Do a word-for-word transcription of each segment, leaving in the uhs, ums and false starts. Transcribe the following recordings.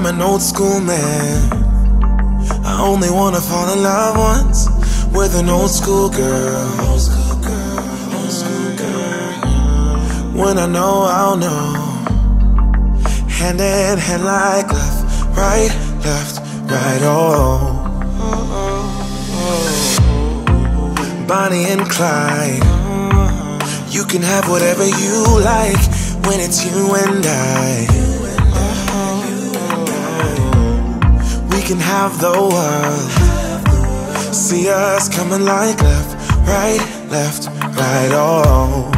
I'm an old school man. I only wanna fall in love once with an old school girl. Old school girl, old school girl. When I know, I'll know. Hand in hand like left, right, left, right, oh. Bonnie and Clyde, you can have whatever you like when it's you and I. We can have the world, see us coming like left, right, left, right, oh.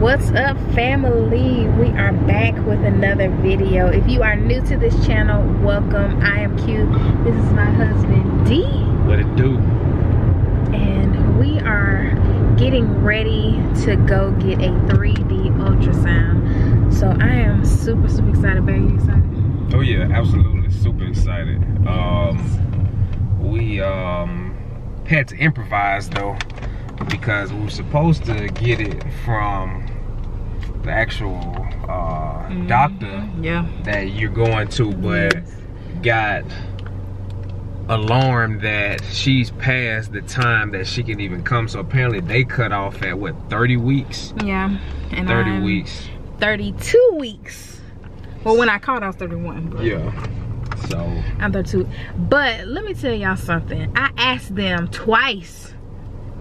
What's up, family? We are back with another video. If you are new to this channel, welcome. I am Q. This is my husband D. What it do? And we are getting ready to go get a three D ultrasound. So I am super, super excited. Babe, you excited? Oh yeah, absolutely, super excited. Um, we um, had to improvise though, because we were supposed to get it from the actual uh, mm-hmm. doctor yeah. that you're going to, but yes. got alarmed that she's past the time that she can even come. So apparently they cut off at what, thirty weeks? Yeah, and thirty weeks. thirty-two weeks. Well, when I called, I was thirty-one. But yeah. So I'm thirty-two. But let me tell y'all something. I asked them twice.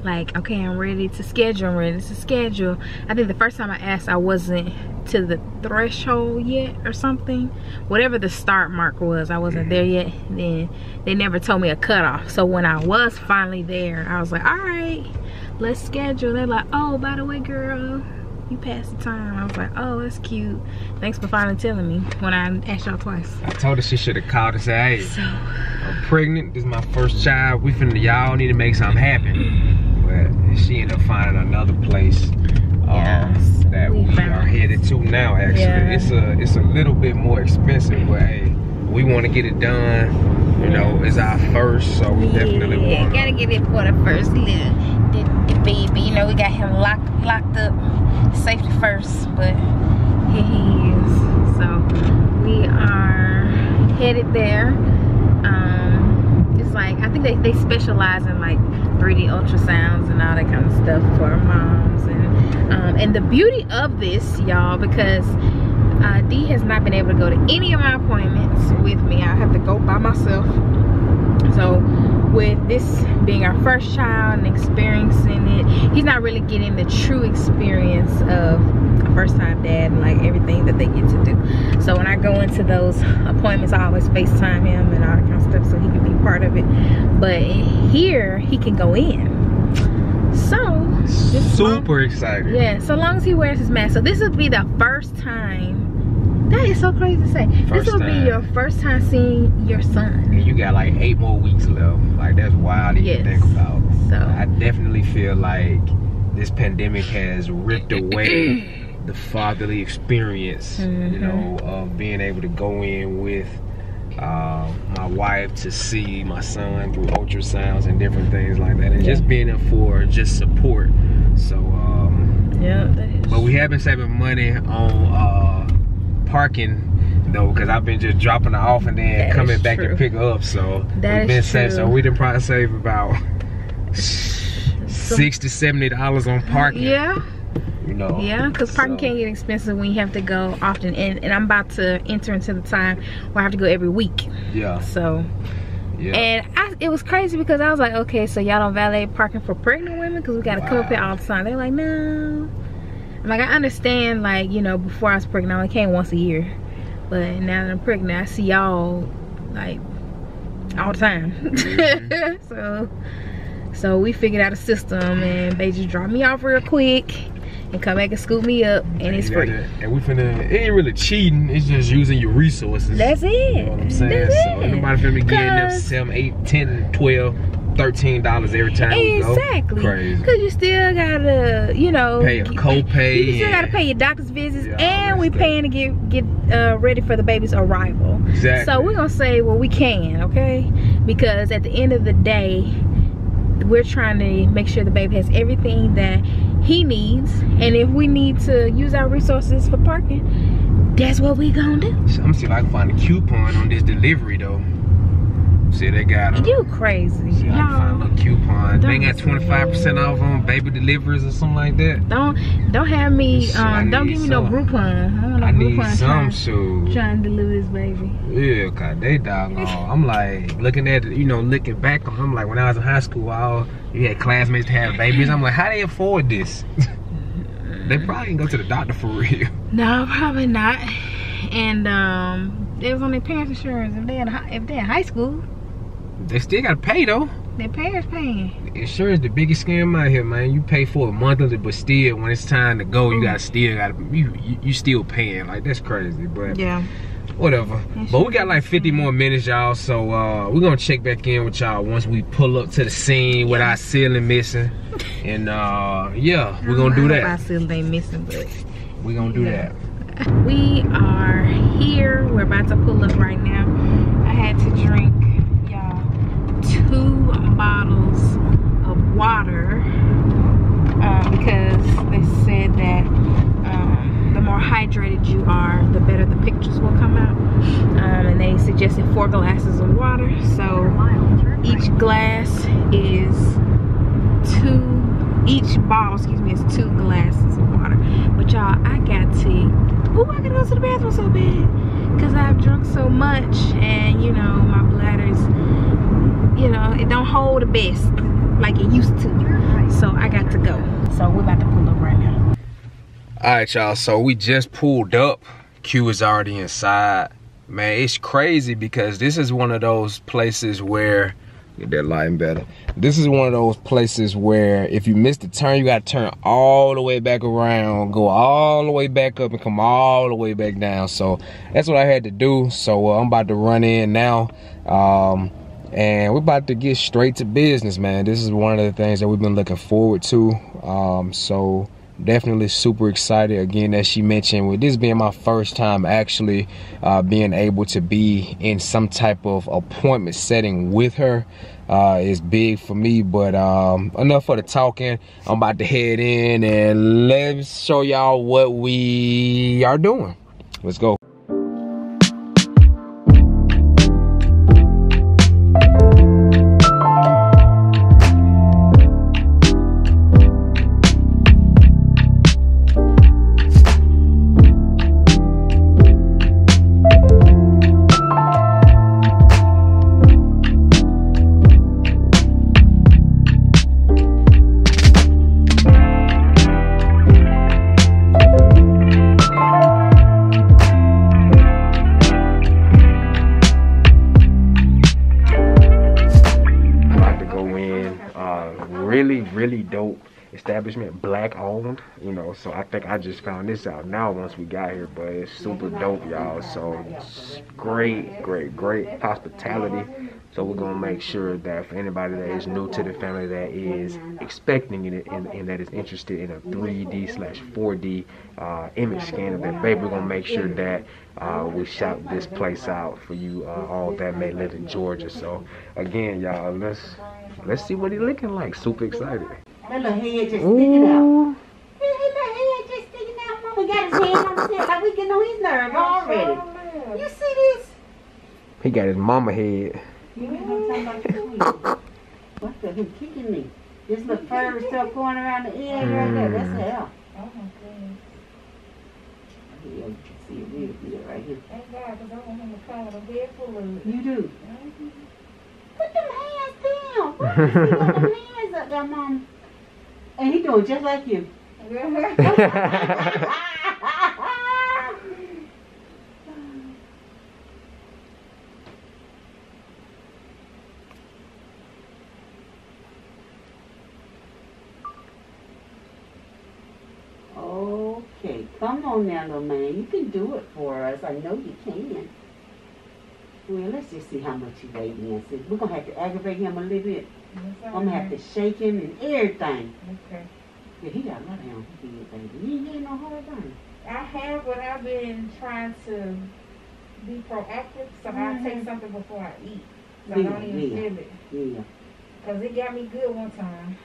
Like, okay, I'm ready to schedule, I'm ready to schedule. I think the first time I asked, I wasn't to the threshold yet or something. Whatever the start mark was, I wasn't there yet. Then they never told me a cutoff. So when I was finally there, I was like, all right, let's schedule. They're like, oh, by the way, girl, you passed the time. I was like, oh, that's cute. Thanks for finally telling me when I asked y'all twice. I told her she should have called and said, hey, so, I'm pregnant. This is my first child. We finna, y'all need to make something happen. She ended up finding another place uh, yes, that we, we are headed to now. Actually, yeah. it's a it's a little bit more expensive, but hey, we want to get it done. You know, it's our first, so we yeah, definitely want. Gotta get it for the first little the, the baby. You know, we got him locked locked up, safety first. But here he is. So we are headed there. Um, it's like I think they they specialize in like three D ultrasounds and all that kind of stuff for our moms, and um, and the beauty of this, y'all, because uh, Dee has not been able to go to any of my appointments with me. I have to go by myself. So with this being our first child and experiencing it, he's not really getting the true experience of a first-time dad and like everything that they get to do. So when I go into those appointments, I always FaceTime him and all that kind of stuff so he can be part of it. But here he can go in. So super excited. Yeah, so long as he wears his mask. So this will be the first time. That is so crazy to say. First this will time. be your first time seeing your son. And you got like eight more weeks left. Like, that's wild to yes. think about. So I definitely feel like this pandemic has ripped away the fatherly experience, mm-hmm. you know, of being able to go in with uh, my wife to see my son through ultrasounds and different things like that. And yeah. just being there for just support. So, um, yeah, that is. But we have been saving money on, uh, parking though, because I've been just dropping her off and then that coming back true. to pick her up. So that we've been saving. So we done probably save about so, sixty to seventy dollars on parking. Yeah. You know. Yeah, because parking so. can get expensive when you have to go often, and, and I'm about to enter into the time where I have to go every week. Yeah. So yeah. And I, it was crazy because I was like, okay, so y'all don't valet parking for pregnant women, because we gotta wow. come up here all the time. They're like, no. Like, I understand, like, you know, before I was pregnant, I only came once a year. But now that I'm pregnant, I see y'all, like, all the time. Mm-hmm. so, so we figured out a system, and they just drop me off real quick and come back and scoop me up, and, and it's free. That, and we finna, it ain't really cheating, it's just using your resources. That's it. You know what I'm saying? That's so, it. nobody finna getting them seven, eight, ten, twelve. thirteen dollars every time we go. Exactly. Crazy. Cause you still gotta, you know, pay a copay. You still gotta pay your doctor's visits, yeah, and we paying to get get uh, ready for the baby's arrival. Exactly. So we're gonna say, well, we can, okay? Because at the end of the day, we're trying to make sure the baby has everything that he needs, and if we need to use our resources for parking, That's what we gonna do. I'm gonna see if I can find a coupon on this delivery though. See, they got a, you crazy. See, I can find a little coupon. They got twenty-five percent off on baby deliveries or something like that. Don't don't have me. So um, don't give me some. no Groupon. I, don't I need Groupon some shoes. Trying to deliver this baby. Yeah, cause they doggone. I'm like looking at you know looking back on. I'm like when I was in high school, all you had classmates to have babies. I'm like, how they afford this? They probably didn't go to the doctor for real. No, probably not. And um, it was on their parents' insurance if they had if they in high school. They still gotta pay though. Their parents paying. Insurance the biggest scam out here, man. You pay for a monthly, but still, when it's time to go, you gotta still gotta you you, you still paying. Like that's crazy, but yeah, whatever. That's but we got like fifty more minutes, y'all. So uh, we're gonna check back in with y'all once we pull up to the scene with our ceiling missing, and uh, yeah, we're gonna do that. Our ceiling ain't missing, but we're gonna do yeah. that. We are here. We're about to pull up right now. I had to drink two bottles of water uh, because they said that um, the more hydrated you are, the better the pictures will come out. Um, and they suggested four glasses of water. So each glass is two, each bottle, excuse me, is two glasses of water. But y'all, I got tea. Ooh, I gotta go to the bathroom so bad because I've drunk so much and, you know, my bladder's you know, it don't hold the best like it used to. So I got to go. So we're about to pull up right now. All right, y'all. So we just pulled up. Q is already inside. Man, it's crazy because this is one of those places where, get that lighting better. This is one of those places where if you miss the turn, you got to turn all the way back around, go all the way back up and come all the way back down. So that's what I had to do. So uh, I'm about to run in now. Um, And we're about to get straight to business, man. This is one of the things that we've been looking forward to. Um, so definitely super excited. Again, as she mentioned, with this being my first time actually uh, being able to be in some type of appointment setting with her uh, is big for me. But um, enough for the talking. I'm about to head in and let's show y'all what we are doing. Let's go. Establishment, black owned, you know, so I think I just found this out now once we got here, but it's super dope, y'all. So it's great, great, great hospitality. So we're gonna make sure that for anybody that is new to the family, that is expecting it and, and that is interested in a three D slash four D uh, image scan of their baby, we're gonna make sure that uh, we shout this place out for you uh, all that may live in Georgia. So again, y'all, let's let's see what he's looking like. Super excited. That little head just sticking out. His little head just sticking out. Mama got his hand on the head like we getting on his nerve already. Oh, you see this? He got his mama head. What the heck kicking me? This little fur stuff going around the edge mm. right there. That's the L. Oh my God. Yeah, you can see it real good right here. Thank God, because I want him to call it a bed full of it. You do. Mm-hmm. Put them hands down. What is he got them hands up there, Mama? And he doing just like you. Okay, come on now, little man. You can do it for us. I know you can. Well, let's just see how much he weighed in. See, we're gonna have to aggravate him a little bit. I'm gonna have to shake him and everything. Okay. Yeah, he got a lot on his head, baby. He ain't getting no hard done. I have, but I've been trying to be proactive, so mm-hmm. I take something before I eat. So yeah, I don't even feel yeah. it. Yeah. Because it got me good one time.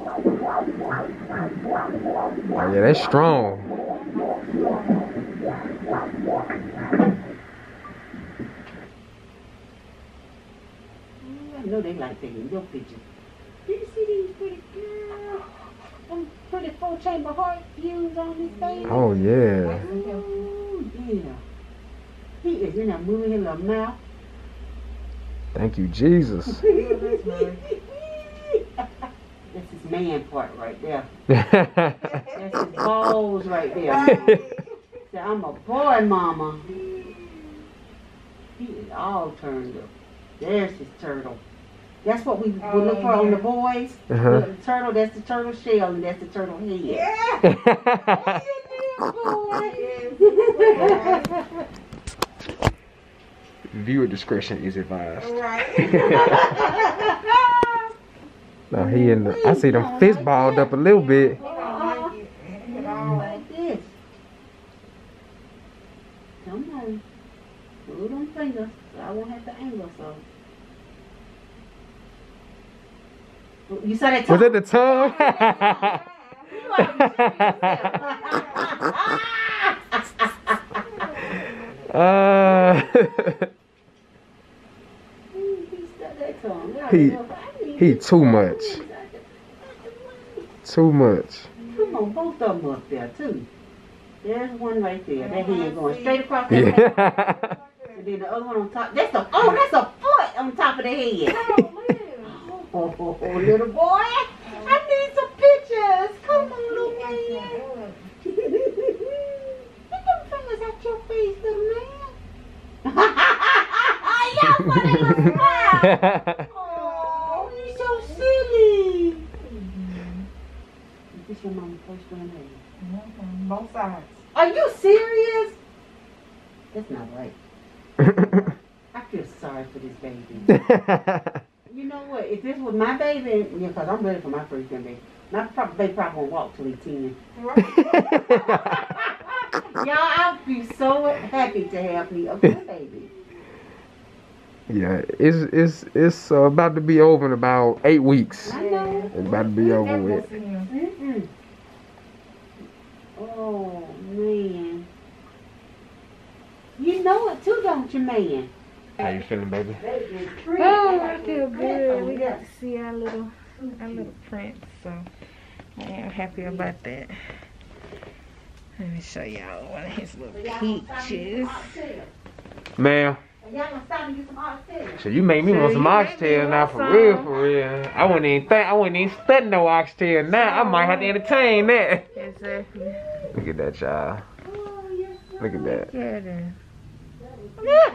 Oh, yeah, that's strong. know they like that in your picture. Do you see these pretty girls? Them pretty four chamber heart views on this thing? Oh, yeah. Ooh, yeah. He is in a moving in the mouth. Thank you, Jesus. That's his man part right there. That's his balls right there. So I'm a boy, mama. He is all turned up. There's his turtle. That's what we oh, look for yeah. on the boys. Uh-huh. The turtle, that's the turtle shell, and that's the turtle head. Yeah. What you do, boy? Viewer discretion is advised. Right. Now he in the, I see them fist balled up a little bit. Uh-huh. Like this. Somebody pull them fingers so I won't have to angle so. You saw that tongue? Was it the tongue? uh, he, he too much. Too much. Come on, both of them up there, too. There's one right there. That hand going straight across the head. And then the other one on top. That's a, oh, that's a foot on top of the head. Oh, oh, oh, little boy, I need some pictures. Come on, little man. Get them fingers out your face, little man. Y'all funny little smile. Oh, you're so silly. Is this your mama first one there? Both sides. Are you serious? That's not right. I feel sorry for this baby. You know what? If this was my baby, yeah, because I'm ready for my first baby. My pro baby probably won't walk till he's ten. Y'all, I'd be so happy to have me a good baby. Yeah, it's it's it's uh, about to be over in about eight weeks. I know. It's about to be over with. Mm-mm. Oh man, you know it too, don't you, man? How you feeling, baby? Oh, I feel good. We got to see our little, our little prince, so I am happy about that. Let me show y'all one of his little peaches. Ma'am. So you made me so want some oxtail now, for some. real, for real. I wouldn't even think, I wouldn't even study no oxtail now. I might have to entertain that. Exactly. Look at that, y'all. Oh, yes, Look at that. Yeah,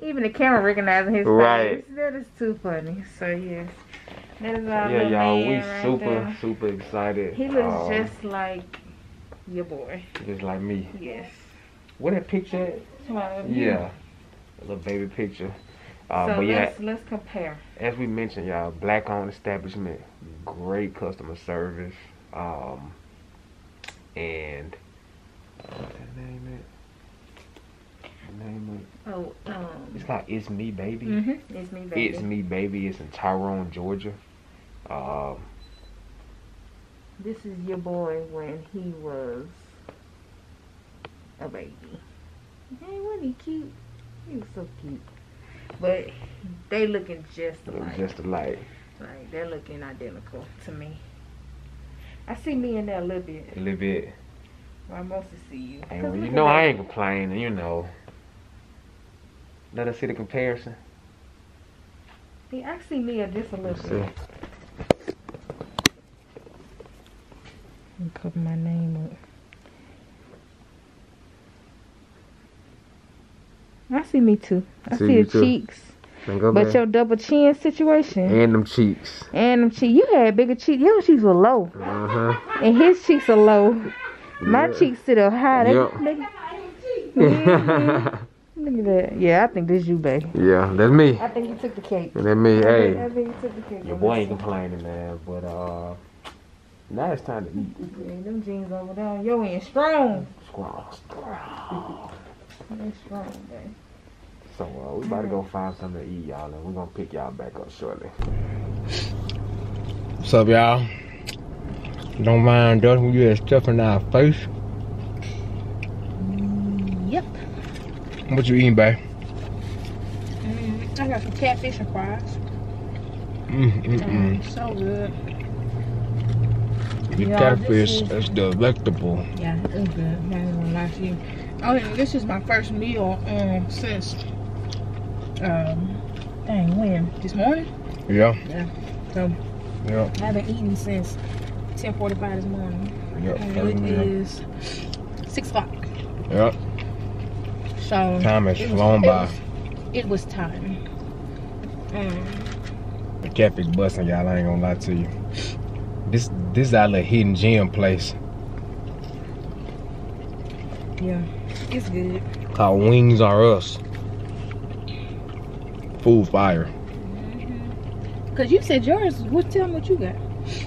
even the camera recognizing his right. face. That is too funny. So yes, that is all. Yeah, y'all, we right super, there. super excited. He looks um, just like your boy. Just like me. Yes. What that picture? At? Yeah, a little baby picture. Uh, so but let's yeah, let's compare. As we mentioned, y'all, black-owned establishment, great customer service, um, and what's that name? It. Name it. Oh, um, it's not It's Me Baby. Mm-hmm. It's Me Baby. It's Me Baby. It's in Tyrone, Georgia. Um, this is your boy when he was a baby. Hey, wasn't he cute? He was so cute. But they looking just alike. Just alike. Like they're looking identical to me. I see me in there a little bit. A little bit. Well, I mostly see you. Hey, well, you know I ain't complaining. You know. Let us see the comparison. He actually mirrored this a little bit. Let me put my name up. I see me too. I see, see your too. cheeks. But back. your double chin situation. And them cheeks. And them cheeks. You had bigger cheeks. Your cheeks were low. Uh-huh. And his cheeks are low. Yeah. My cheeks sit up high. They, yep. they, yeah. Look at that. Yeah, I think this you, baby. Yeah, that's me. I think you took the cake. That's me. Hey. I think, I think you took the cake. Your boy ain't complaining, man. But uh, now it's time to eat. Yeah, them jeans over there. Yo, ain't strong. Strong, strong. They strong, baby. So uh, we about to go find something to eat, y'all, and we're gonna pick y'all back up shortly. What's up, y'all? Don't mind us. We get stuff in our face. Yep. What you eating, babe? Mm, I got some catfish and fries. Mm, mm, mm. Mm, so good. The catfish is, is delectable. Yeah, it's good. I'm not gonna lie to you. Oh, and this is my first meal um, since, um, dang, when? This morning? Yeah. Yeah. So, yeah. I haven't eaten since ten forty-five this morning. Yeah. And it is six o'clock. Yeah. So, time has flown by. It was, it was time. Mm. The catfish busting, y'all. I ain't gonna lie to you. This this is our little hidden gem place. Yeah, it's good. Called Wings Are Us. Food fire. Mm-hmm. Cause you said yours. What? Tell me what you got.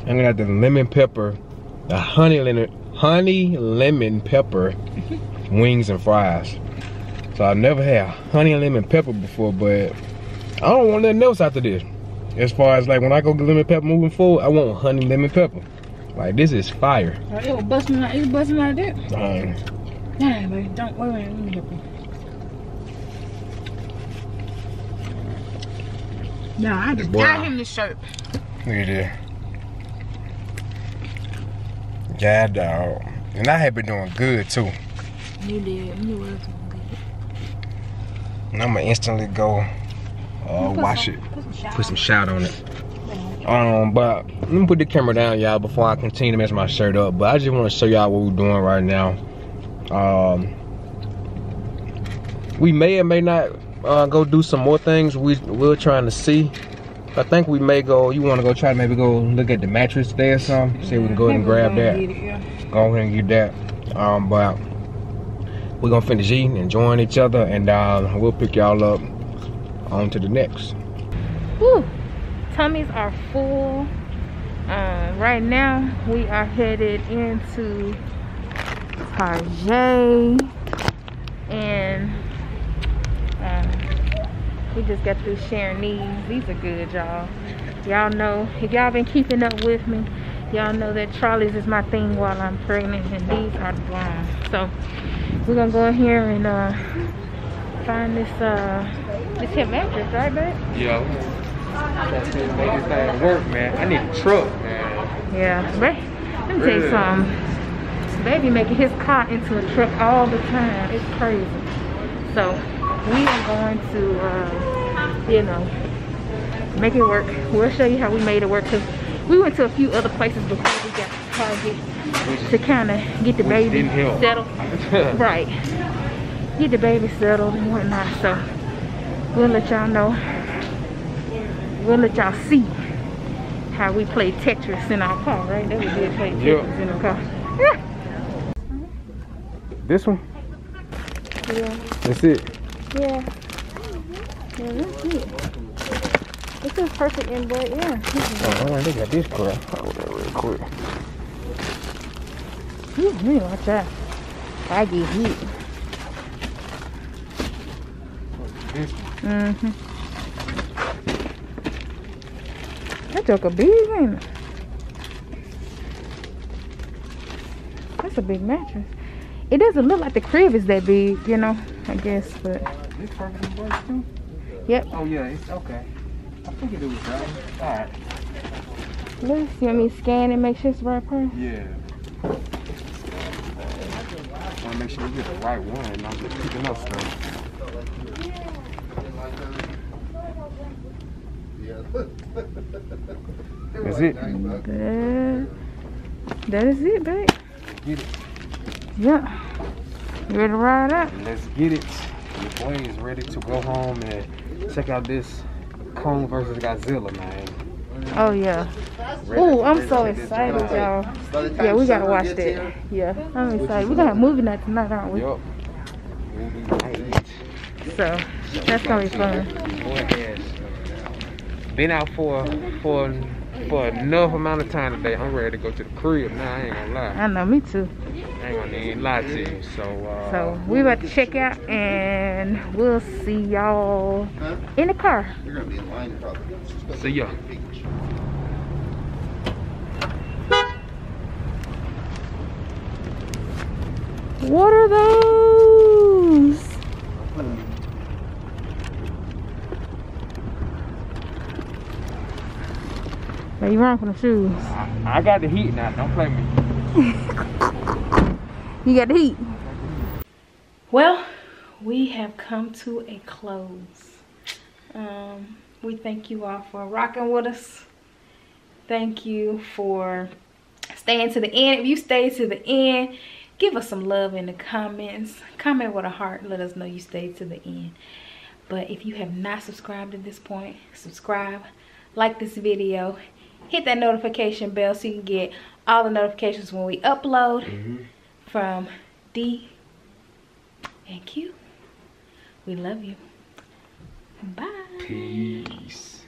And I got the lemon pepper, the honey lemon, honey lemon pepper wings and fries. So I've never had honey and lemon pepper before, but I don't want nothing else after this. As far as like when I go get lemon pepper moving forward, I want honey lemon pepper. Like this is fire. Oh, it was busting like it was busting like that. Um, nah, baby, don't wait, wait, let me help you. Nah, I just got him this shirt. Look at that. Yeah, dog. And I had been doing good too. You did. You were doing good. And I'ma instantly go. Uh, wash it, put some shot on it. Um, but let me put the camera down, y'all, before I continue to mess my shirt up. But I just want to show y'all what we're doing right now. Um, we may or may not uh, go do some more things. We we're trying to see. I think we may go. You want to go try to maybe go look at the mattress there or something. See if we can go ahead and grab that. It, yeah. Go ahead and get that. Um, but we're gonna finish eating, enjoying each other, and uh, we'll pick y'all up. On to the next. Woo! Tummies are full. Uh, right now, we are headed into Tarjay, and uh, we just got through sharing these. These are good, y'all. Y'all know if y'all been keeping up with me, y'all know that trolleys is my thing while I'm pregnant, and these are the blinds. So we're gonna go in here and uh, find this. Uh, It's him mattress, right, babe? Yo. That's it, man. This ain't work, man. I need a truck, man. Yeah, right? Let me really? tell you something. Baby making his car into a truck all the time. It's crazy. So, we are going to, uh, you know, make it work. We'll show you how we made it work. Because we went to a few other places before we got to Target to kind of get the baby settled. Right. Get the baby settled and whatnot. So. We'll let y'all know. We'll let y'all see how we play Tetris in our car, right? That we did play Tetris yep. in our car. Yeah. This one? Yeah. That's it? Yeah. Yeah, that's it. This is perfect in but yeah. Oh, man, they got this crap. Hold that real quick. Ooh, man, watch out. I get hit. This one. Mm-hmm. That took a big, ain't it? That's a big mattress. It doesn't look like the crib is that big, you know, I guess, but. This perfect works too? Yep. Oh, yeah, it's okay. I think it was right. All right. Let's see, let me scan and make sure it's the right price. Yeah. I want to make sure we get the right one and not get picking up stuff. That's it. That, that is it, babe. Get it. Yeah. You ready to ride up? Let's get it. Your boy is ready to go home and check out this Kong versus Godzilla, man. Oh, yeah. Oh, I'm so excited, y'all. Yeah, we got to watch that. Yeah, I'm excited. We got a movie night tonight, aren't we? Yup. So, that's going to be fun. Been out for for for enough amount of time today. I'm ready to go to the crib now. I ain't gonna lie. I know, me too. I ain't gonna even lie to you. So uh, so we about to check out and we'll see y'all huh? in the car. You're gonna be in line probably. See y'all. What are those? They run from the shoes. I, I got the heat now. Don't play me. You got the heat. Well, we have come to a close. Um, we thank you all for rocking with us. Thank you for staying to the end. If you stayed to the end, give us some love in the comments. Comment with a heart. Let us know you stayed to the end. But if you have not subscribed at this point, subscribe, like this video, hit that notification bell so you can get all the notifications when we upload. Mm-hmm. From D and Q. We love you. Bye. Peace.